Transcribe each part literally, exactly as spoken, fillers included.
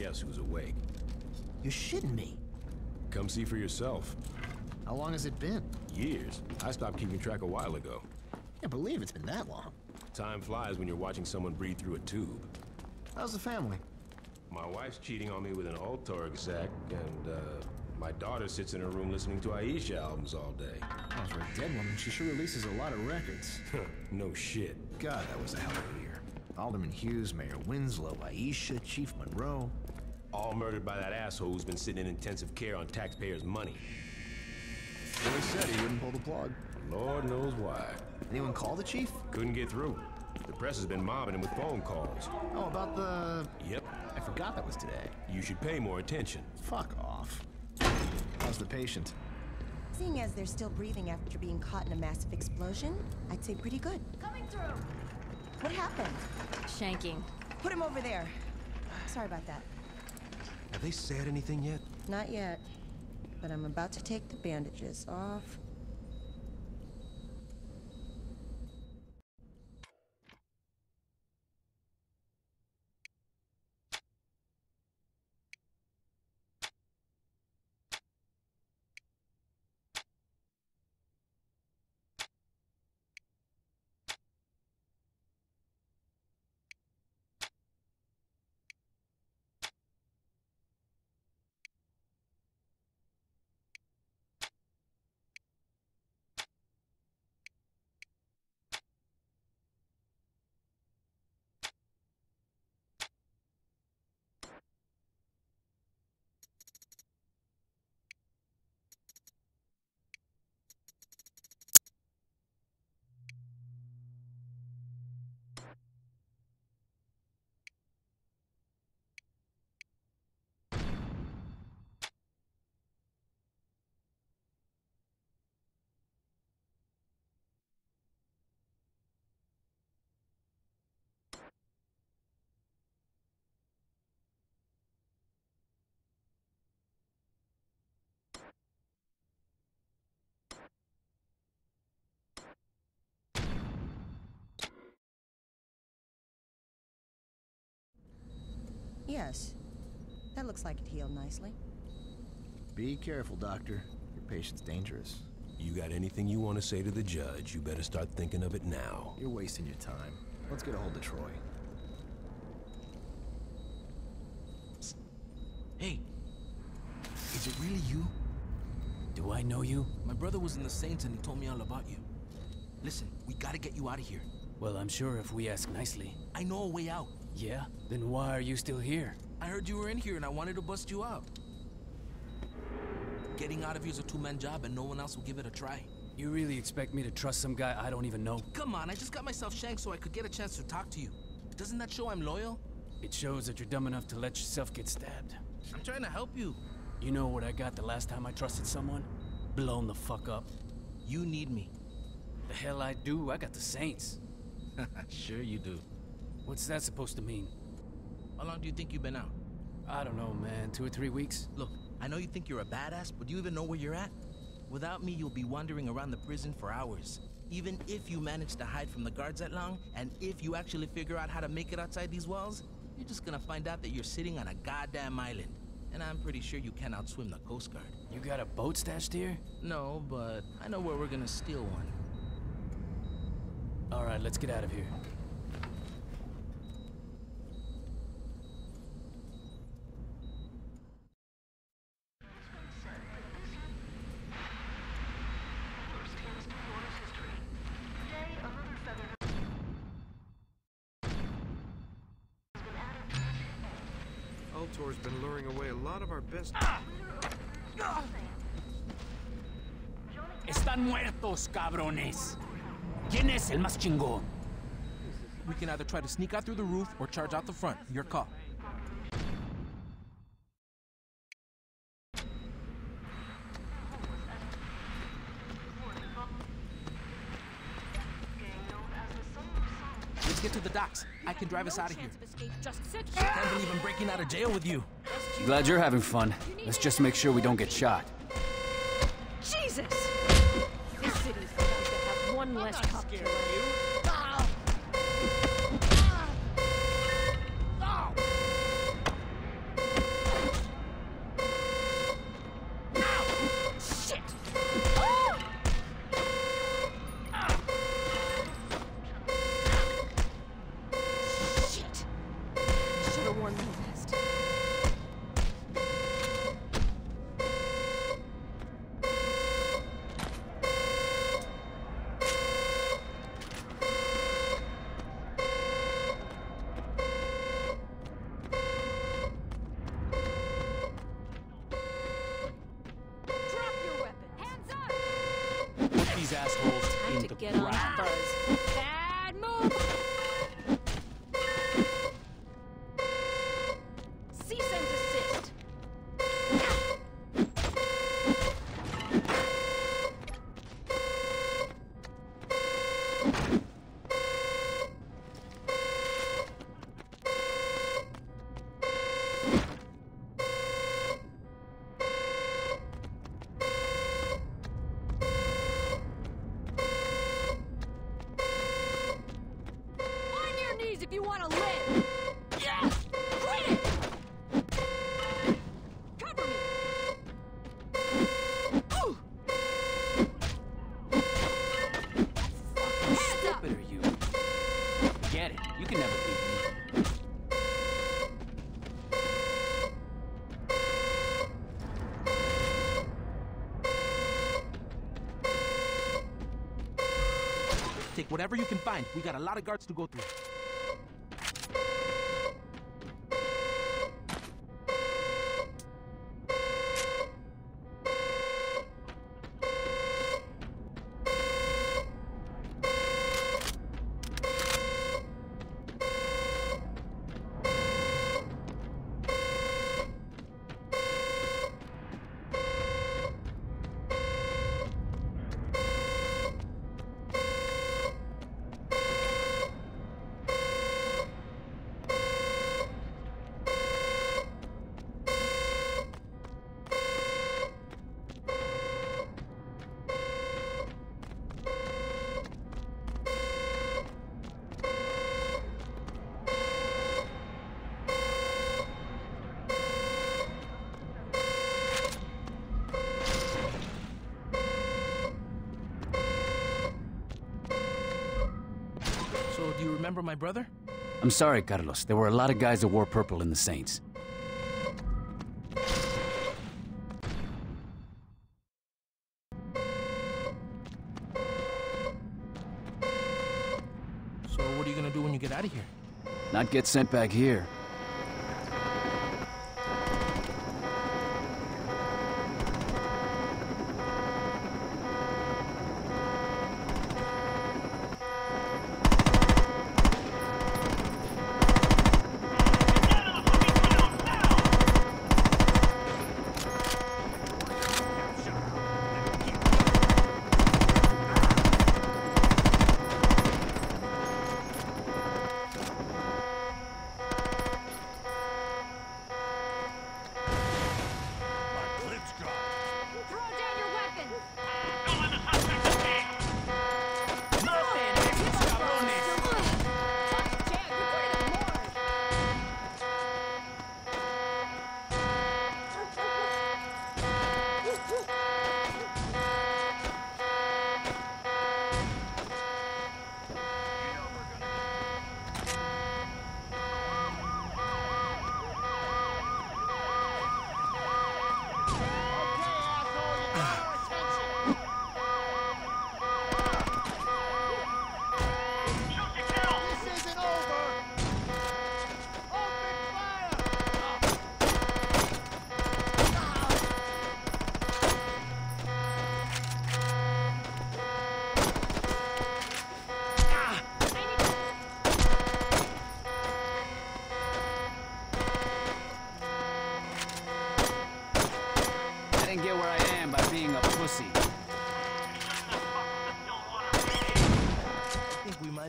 guess who's awake. You're shitting me. Come see for yourself. How long has it been? Years. I stopped keeping track a while ago. Can't believe it's been that long. Time flies when you're watching someone breathe through a tube. How's the family? My wife's cheating on me with an Ultor exec, and uh, my daughter sits in her room listening to Aisha albums all day. Oh, for a dead woman, she sure releases a lot of records. No shit. God, that was a hell of a year. Alderman Hughes, Mayor Winslow, Aisha, Chief Monroe. All murdered by that asshole who's been sitting in intensive care on taxpayers' money. Troy said he wouldn't pull the plug. Lord knows why. Anyone call the chief? Couldn't get through. The press has been mobbing him with phone calls. Oh, about the... Yep. I forgot that was today. You should pay more attention. Fuck off. How's the patient? Seeing as they're still breathing after being caught in a massive explosion, I'd say pretty good. Coming through! What happened? Shanking. Put him over there. Sorry about that. Have they said anything yet? Not yet. But I'm about to take the bandages off. Yes. That looks like it healed nicely. Be careful, Doctor. Your patient's dangerous. You got anything you want to say to the judge, you better start thinking of it now. You're wasting your time. Let's get a hold of Troy. Psst. Hey! Is it really you? Do I know you? My brother was in the Saints and he told me all about you. Listen, we gotta get you out of here. Well, I'm sure if we ask nicely. I know a way out. Yeah? Then why are you still here? I heard you were in here and I wanted to bust you out. Getting out of here is a two-man job and no one else will give it a try. You really expect me to trust some guy I don't even know? Come on, I just got myself shanked so I could get a chance to talk to you. Doesn't that show I'm loyal? It shows that you're dumb enough to let yourself get stabbed. I'm trying to help you. You know what I got the last time I trusted someone? Blown the fuck up. You need me. The hell I do, I got the Saints. Sure you do. What's that supposed to mean? How long do you think you've been out? I don't know, man. Two or three weeks? Look, I know you think you're a badass, but do you even know where you're at? Without me, you'll be wandering around the prison for hours. Even if you manage to hide from the guards that long, and if you actually figure out how to make it outside these walls, you're just gonna find out that you're sitting on a goddamn island. And I'm pretty sure you can't outswim the Coast Guard. You got a boat stashed here? No, but I know where we're gonna steal one. All right, let's get out of here. Ultor's been luring away a lot of our best. Ah! Ah! Están muertos, cabrones. ¿Quién es el más chingón? We can either try to sneak out through the roof or charge out the front. Your call. Let's get to the docks. I can drive us out of here. I can't believe I'm breaking out of jail with you. Glad you're having fun. Let's just make sure we don't get shot. Jesus! This city's the place that has one less cop killer. get on that buzz. Bad move! Cease and desist! Whatever you can find. We got a lot of guards to go through. Remember my brother? I'm sorry, Carlos. There were a lot of guys that wore purple in the Saints. So what are you gonna do when you get out of here? Not get sent back here.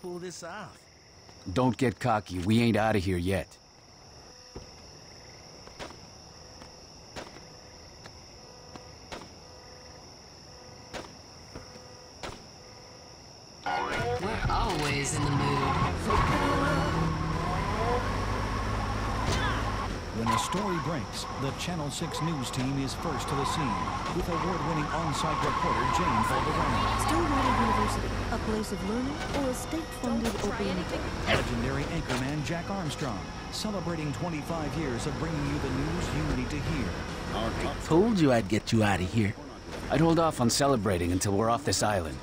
Pull this off. Don't get cocky. We ain't out of here yet. We're always in the mood. When a story breaks, the Channel six news team is first to the scene with award-winning on-site reporter James Alvarano. Stonewater University. A place of learning or a state-funded open meeting. Legendary anchorman Jack Armstrong, celebrating twenty-five years of bringing you the news you need to hear. I told you I'd get you out of here. I'd hold off on celebrating until we're off this island.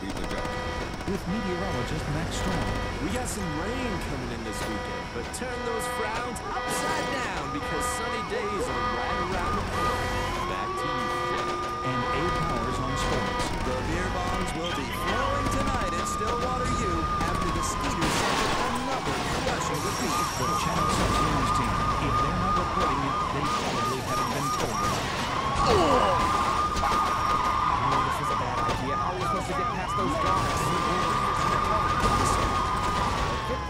With meteorologist Max Strong. We got some rain coming in this weekend, but turn those frowns upside down because sunny days are right around the corner. Back to you, Jack. And eight hours on sports. The beer bombs will be flowing tonight at Stonewater U after the Skeeters suffered another crushing defeat for the Channel six news team. If they're not reporting it, they probably haven't been told. Oh, oh this is a bad idea. How are we supposed to get past those guys? This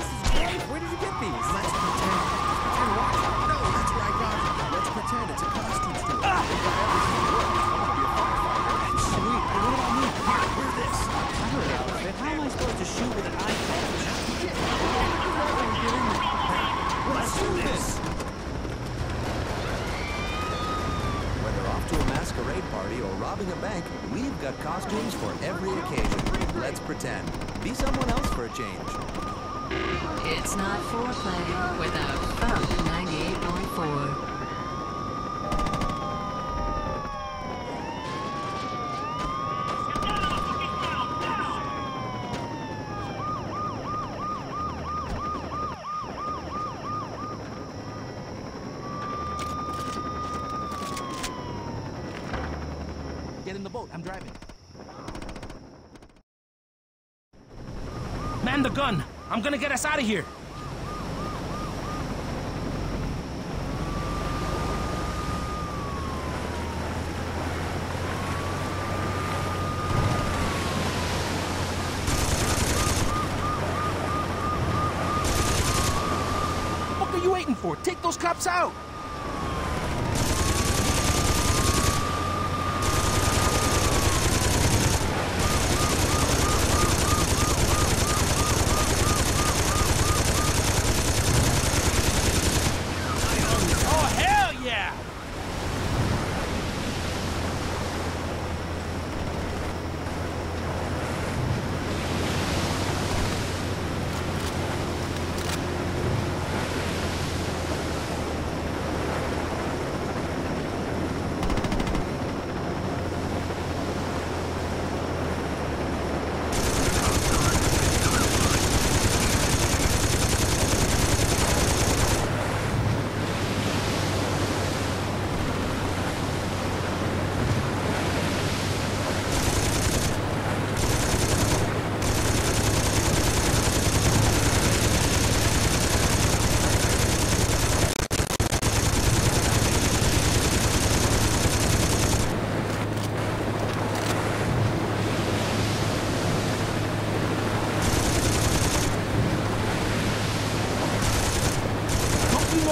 is great. Where did you get these? Let's pretend. Pretend what? No, that's where I got it. Let's pretend it's a costume store. Ah! They got everything to work. I want to be a firefighter. Sweet. But what about me? Here, wear this. I know that outfit. How am I supposed to shoot with an eye patch? Get in there. Let's do this. Whether off to a masquerade party or robbing a bank, we've got costumes for every occasion. Let's pretend. Be someone else for a change. It's not foreplay without Bump ninety-eight point four. Get in the boat, I'm driving. Man the gun! I'm gonna get us out of here! What are you waiting for? Take those cops out!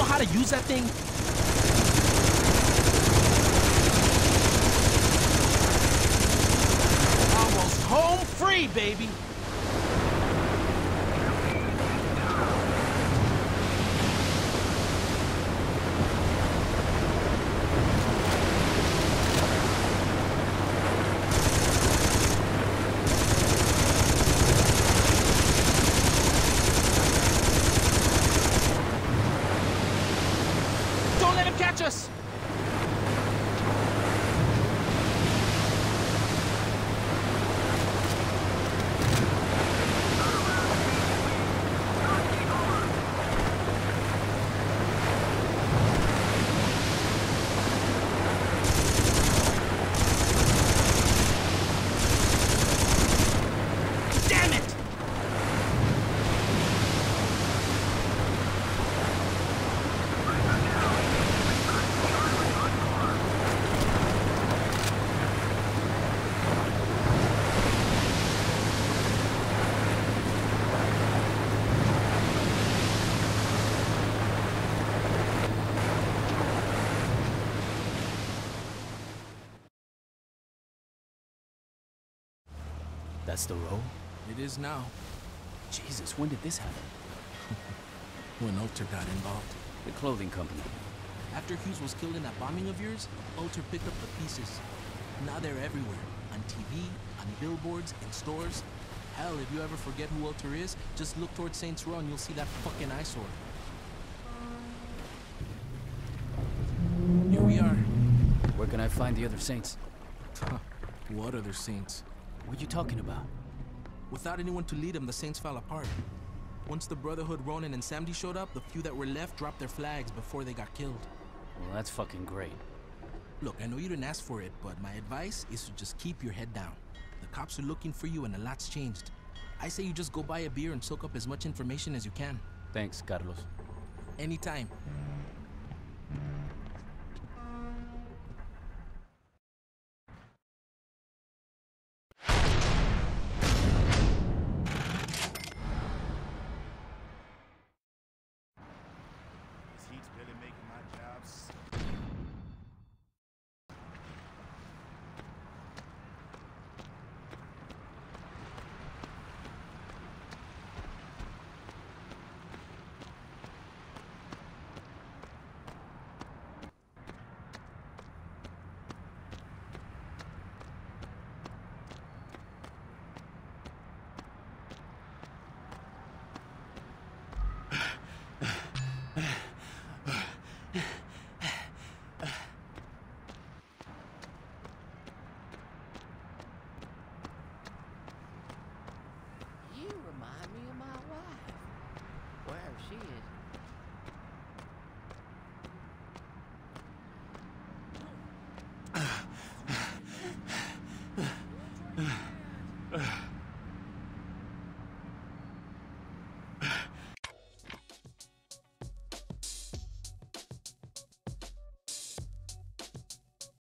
How to use that thing? Almost home free, baby! That's the road? It is now. Jesus, when did this happen? When Ultor got involved. The clothing company. After Hughes was killed in that bombing of yours, Ultor picked up the pieces. Now they're everywhere. On T V, on billboards, in stores. Hell, if you ever forget who Ultor is, just look towards Saints Row and you'll see that fucking eyesore. Here we are. Where can I find the other Saints? What other Saints? What are you talking about? Without anyone to lead them, the Saints fell apart. Once the Brotherhood, Ronin, and Samdi showed up, the few that were left dropped their flags before they got killed. Well, that's fucking great. Look, I know you didn't ask for it, but my advice is to just keep your head down. The cops are looking for you and a lot's changed. I say you just go buy a beer and soak up as much information as you can. Thanks, Carlos. Anytime. She is